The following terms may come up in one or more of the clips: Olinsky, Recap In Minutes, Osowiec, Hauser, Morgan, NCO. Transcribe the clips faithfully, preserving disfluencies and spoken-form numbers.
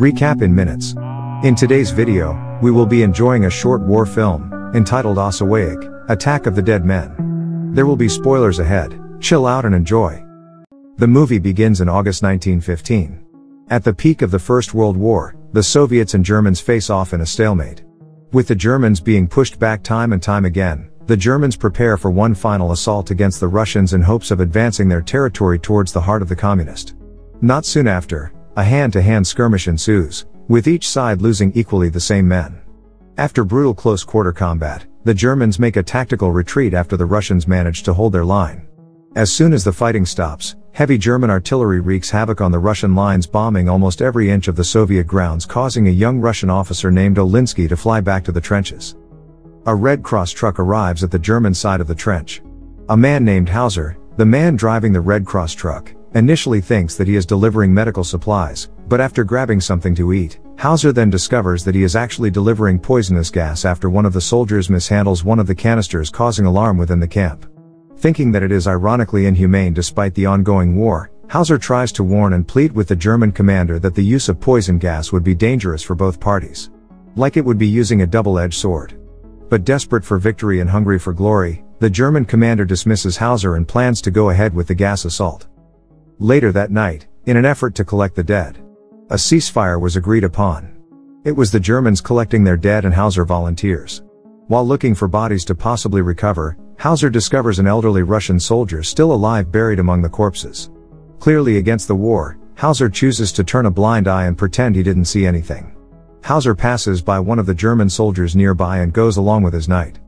Recap in Minutes. In today's video, we will be enjoying a short war film, entitled Osowiec, Attack of the Dead Men. There will be spoilers ahead, chill out and enjoy. The movie begins in August nineteen fifteen. At the peak of the First World War, the Soviets and Germans face off in a stalemate. With the Germans being pushed back time and time again, the Germans prepare for one final assault against the Russians in hopes of advancing their territory towards the heart of the communist. Not soon after, a hand-to-hand skirmish ensues, with each side losing equally the same men. After brutal close-quarter combat, the Germans make a tactical retreat after the Russians manage to hold their line. As soon as the fighting stops, heavy German artillery wreaks havoc on the Russian lines, bombing almost every inch of the Soviet grounds, causing a young Russian officer named Olinsky to fly back to the trenches. A Red Cross truck arrives at the German side of the trench. A man named Hauser, the man driving the Red Cross truck, initially thinks that he is delivering medical supplies, but after grabbing something to eat, Hauser then discovers that he is actually delivering poisonous gas after one of the soldiers mishandles one of the canisters, causing alarm within the camp. Thinking that it is ironically inhumane despite the ongoing war, Hauser tries to warn and plead with the German commander that the use of poison gas would be dangerous for both parties. Like it would be using a double-edged sword. But desperate for victory and hungry for glory, the German commander dismisses Hauser and plans to go ahead with the gas assault. Later that night, in an effort to collect the dead, a ceasefire was agreed upon. It was the Germans collecting their dead and Hauser volunteers. While looking for bodies to possibly recover, Hauser discovers an elderly Russian soldier still alive buried among the corpses. Clearly against the war, Hauser chooses to turn a blind eye and pretend he didn't see anything. Hauser passes by one of the German soldiers nearby and goes along with his night.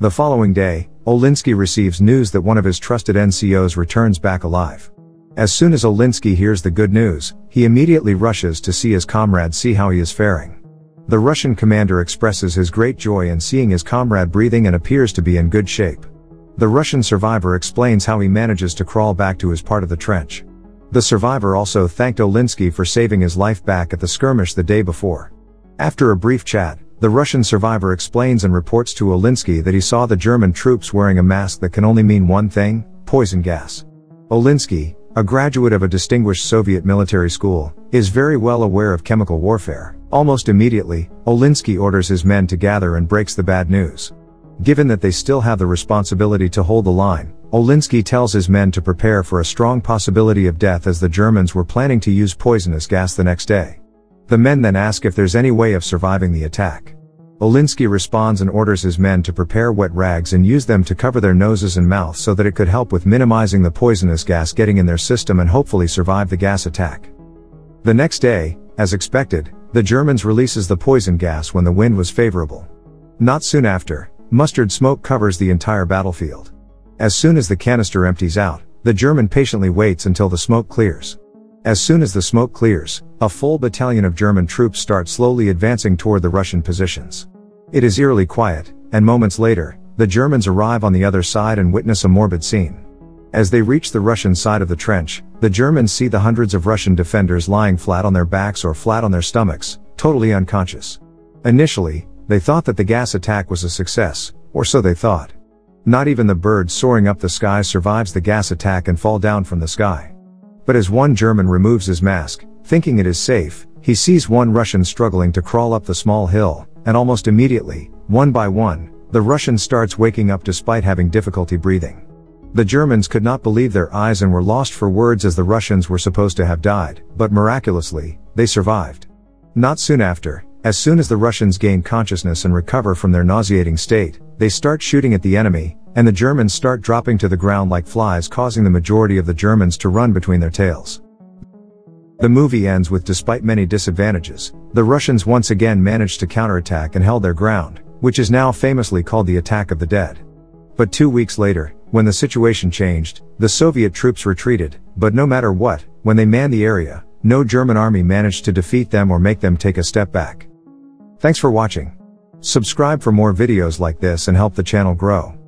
The following day, Olinsky receives news that one of his trusted N C Os returns back alive. As soon as Olinsky hears the good news, he immediately rushes to see his comrade, see how he is faring. The Russian commander expresses his great joy in seeing his comrade breathing and appears to be in good shape. The Russian survivor explains how he manages to crawl back to his part of the trench. The survivor also thanked Olinsky for saving his life back at the skirmish the day before. After a brief chat, the Russian survivor explains and reports to Olinsky that he saw the German troops wearing a mask that can only mean one thing: poison gas. Olinsky, a graduate of a distinguished Soviet military school, is very well aware of chemical warfare. Almost immediately, Olinsky orders his men to gather and breaks the bad news. Given that they still have the responsibility to hold the line, Olinsky tells his men to prepare for a strong possibility of death, as the Germans were planning to use poisonous gas the next day. The men then ask if there's any way of surviving the attack. Olinsky responds and orders his men to prepare wet rags and use them to cover their noses and mouths so that it could help with minimizing the poisonous gas getting in their system and hopefully survive the gas attack. The next day, as expected, the Germans releases the poison gas when the wind was favorable. Not soon after, mustard smoke covers the entire battlefield. As soon as the canister empties out, the German patiently waits until the smoke clears. As soon as the smoke clears, a full battalion of German troops start slowly advancing toward the Russian positions. It is eerily quiet, and moments later, the Germans arrive on the other side and witness a morbid scene. As they reach the Russian side of the trench, the Germans see the hundreds of Russian defenders lying flat on their backs or flat on their stomachs, totally unconscious. Initially, they thought that the gas attack was a success, or so they thought. Not even the bird soaring up the sky survives the gas attack and falls down from the sky. But as one German removes his mask, thinking it is safe, he sees one Russian struggling to crawl up the small hill, and almost immediately, one by one, the Russian starts waking up despite having difficulty breathing. The Germans could not believe their eyes and were lost for words, as the Russians were supposed to have died, but miraculously, they survived. Not soon after, as soon as the Russians gain consciousness and recover from their nauseating state, they start shooting at the enemy, and the Germans start dropping to the ground like flies, causing the majority of the Germans to run between their tails. The movie ends with, despite many disadvantages, the Russians once again managed to counterattack and held their ground, which is now famously called the Attack of the Dead. But two weeks later, when the situation changed, the Soviet troops retreated, but no matter what, when they manned the area, no German army managed to defeat them or make them take a step back. Thanks for watching. Subscribe for more videos like this and help the channel grow.